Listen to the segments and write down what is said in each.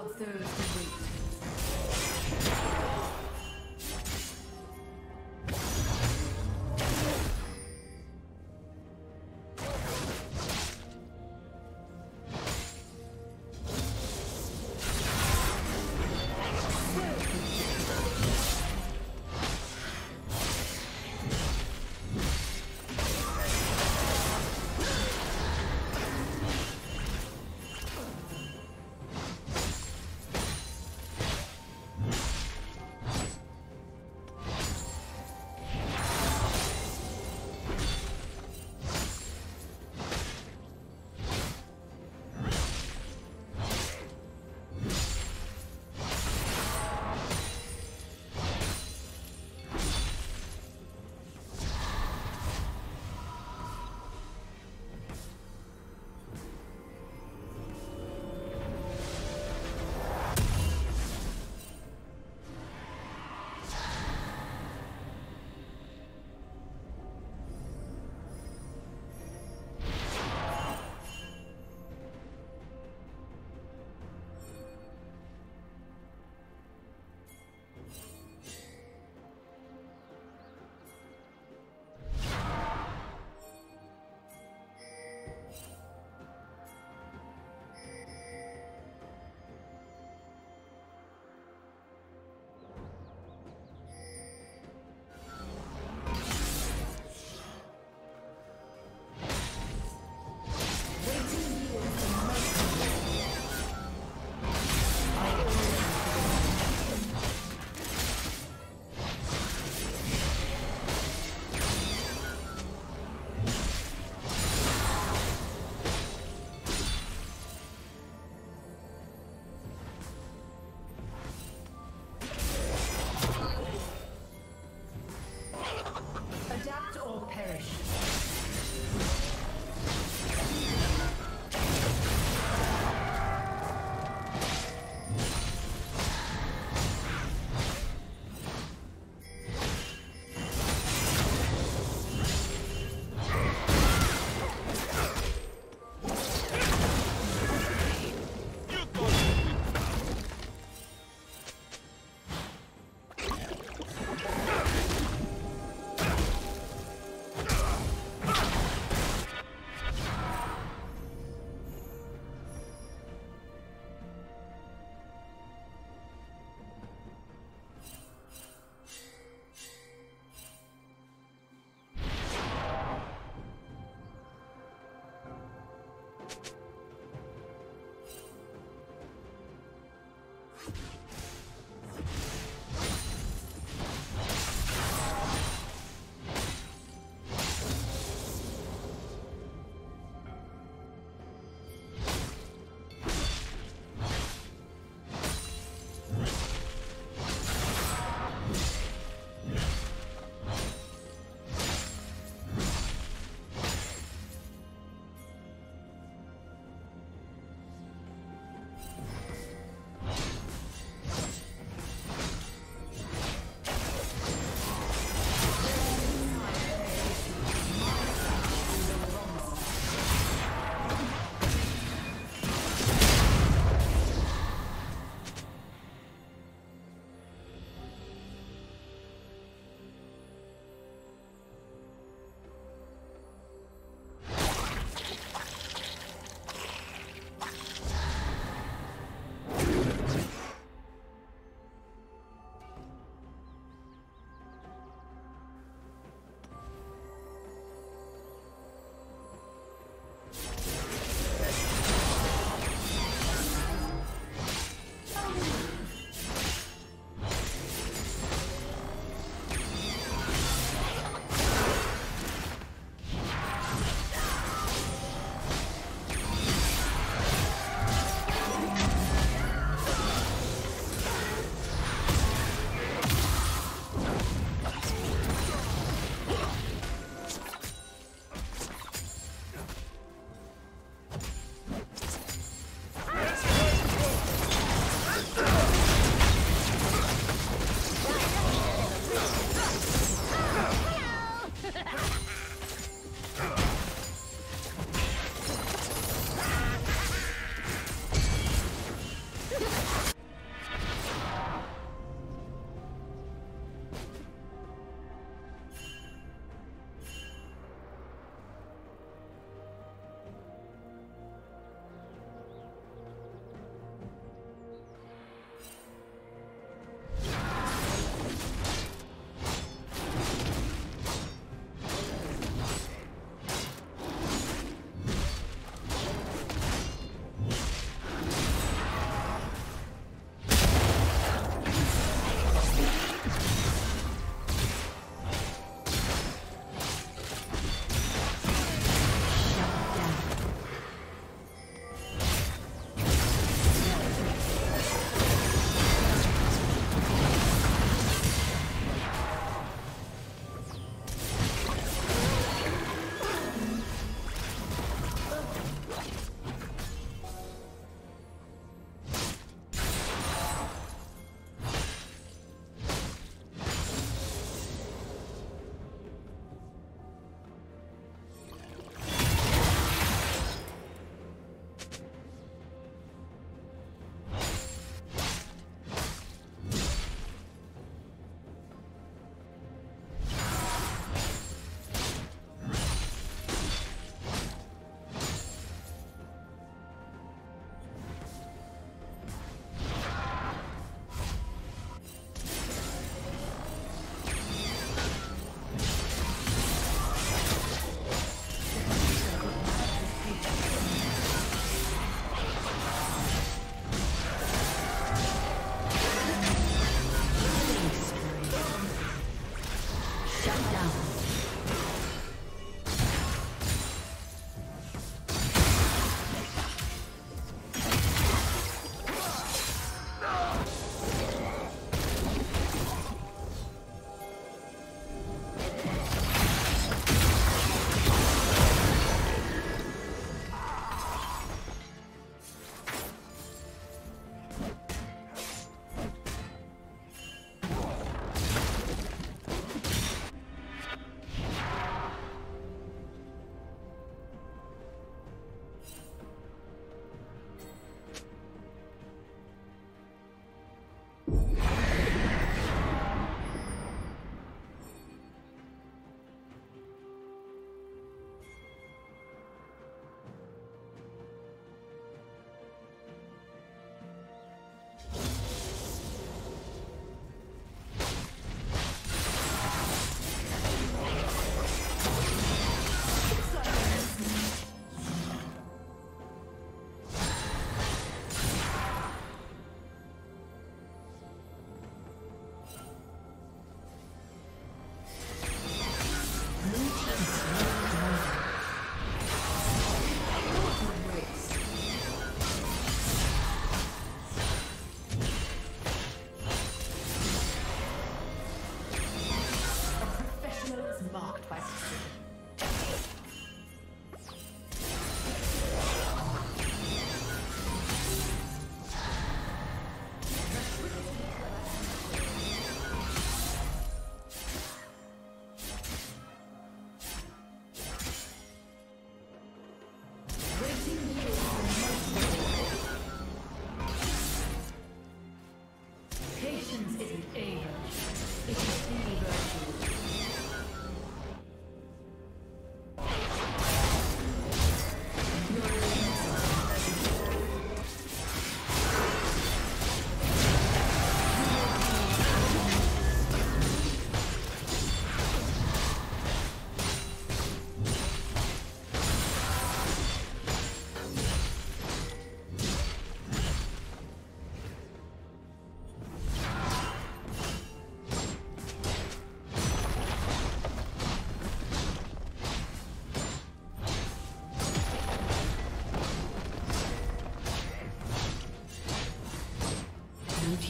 for Thursday week.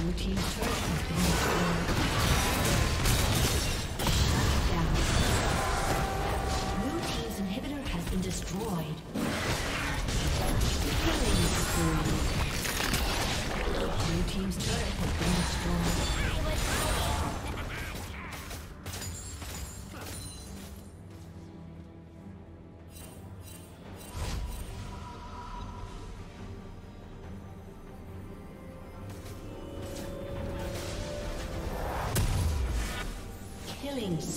Blue team's turret has been destroyed. Killings.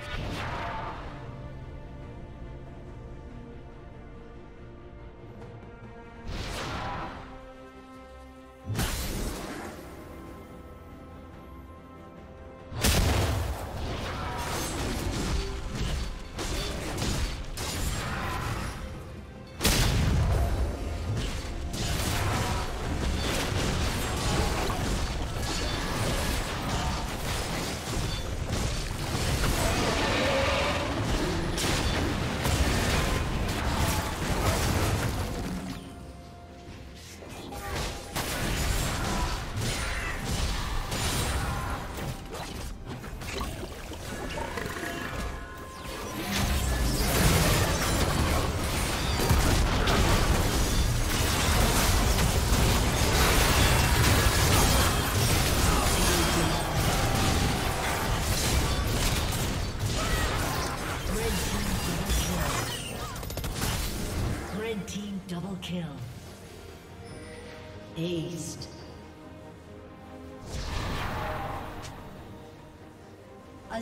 Kill. Aced. A